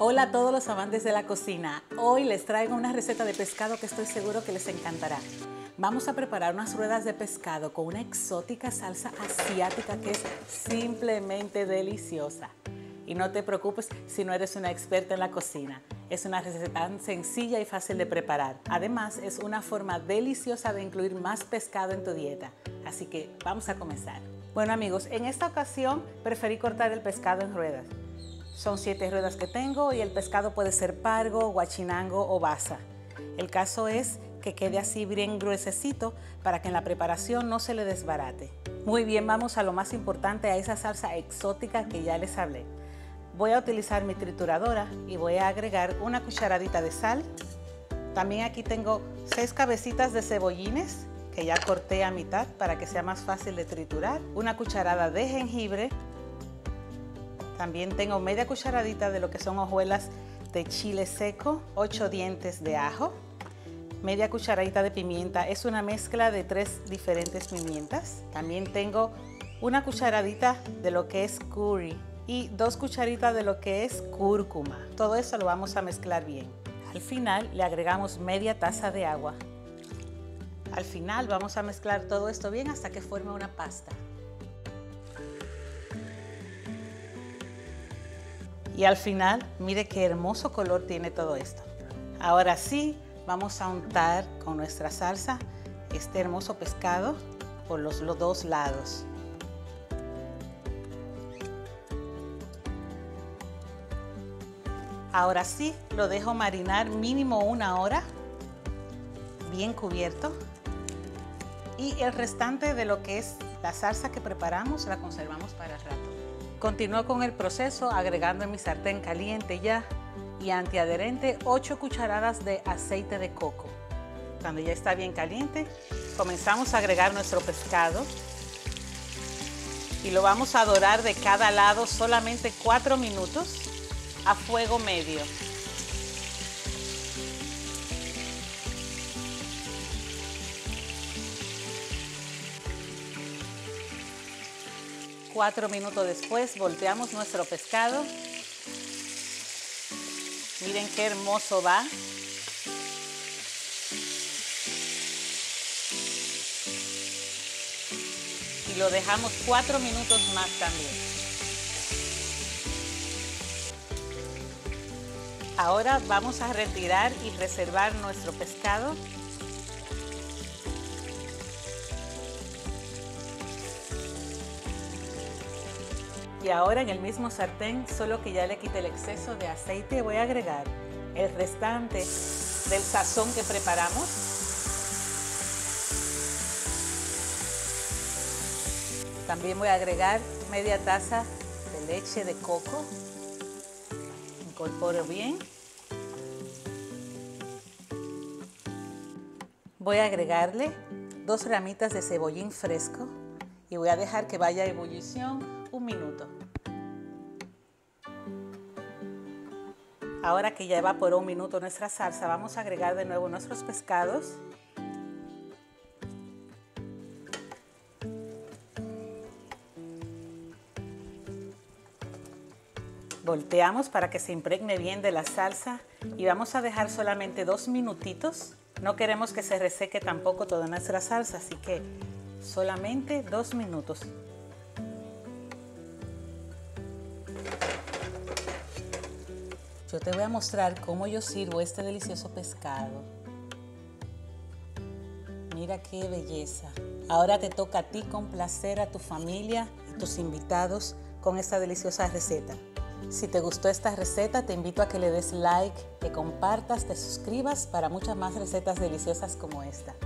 Hola a todos los amantes de la cocina. Hoy les traigo una receta de pescado que estoy seguro que les encantará. Vamos a preparar unas ruedas de pescado con una exótica salsa asiática que es simplemente deliciosa. Y no te preocupes si no eres una experta en la cocina. Es una receta tan sencilla y fácil de preparar. Además, es una forma deliciosa de incluir más pescado en tu dieta. Así que vamos a comenzar. Bueno amigos, en esta ocasión preferí cortar el pescado en ruedas. Son 7 ruedas que tengo y el pescado puede ser pargo, guachinango o basa. El caso es que quede así bien gruesecito para que en la preparación no se le desbarate. Muy bien, vamos a lo más importante, a esa salsa exótica que ya les hablé. Voy a utilizar mi trituradora y voy a agregar una cucharadita de sal. También aquí tengo 6 cabecitas de cebollines que ya corté a mitad para que sea más fácil de triturar. Una cucharada de jengibre. También tengo media cucharadita de lo que son hojuelas de chile seco, 8 dientes de ajo, media cucharadita de pimienta. Es una mezcla de 3 diferentes pimientas. También tengo una cucharadita de lo que es curry y 2 cucharitas de lo que es cúrcuma. Todo eso lo vamos a mezclar bien. Al final le agregamos media taza de agua. Al final vamos a mezclar todo esto bien hasta que forme una pasta. Y al final, mire qué hermoso color tiene todo esto. Ahora sí, vamos a untar con nuestra salsa este hermoso pescado por los 2 lados. Ahora sí, lo dejo marinar mínimo 1 hora, bien cubierto. Y el restante de lo que es la salsa que preparamos, la conservamos para el rato. Continúo con el proceso agregando en mi sartén caliente ya y antiadherente 8 cucharadas de aceite de coco. Cuando ya está bien caliente, comenzamos a agregar nuestro pescado y lo vamos a dorar de cada lado solamente 4 minutos a fuego medio. Cuatro minutos después volteamos nuestro pescado. Miren qué hermoso va. Y lo dejamos 4 minutos más también. Ahora vamos a retirar y reservar nuestro pescado. Y ahora en el mismo sartén, solo que ya le quite el exceso de aceite, voy a agregar el restante del sazón que preparamos. También voy a agregar media taza de leche de coco. Incorporo bien. Voy a agregarle 2 ramitas de cebollín fresco y voy a dejar que vaya a ebullición. 1 minuto. Ahora que ya evaporó 1 minuto nuestra salsa, vamos a agregar de nuevo nuestros pescados. Volteamos para que se impregne bien de la salsa y vamos a dejar solamente 2 minutitos. No queremos que se reseque tampoco toda nuestra salsa, así que solamente 2 minutos. Yo te voy a mostrar cómo yo sirvo este delicioso pescado. Mira qué belleza. Ahora te toca a ti complacer a tu familia y tus invitados con esta deliciosa receta. Si te gustó esta receta, te invito a que le des like, que compartas, te suscribas para muchas más recetas deliciosas como esta.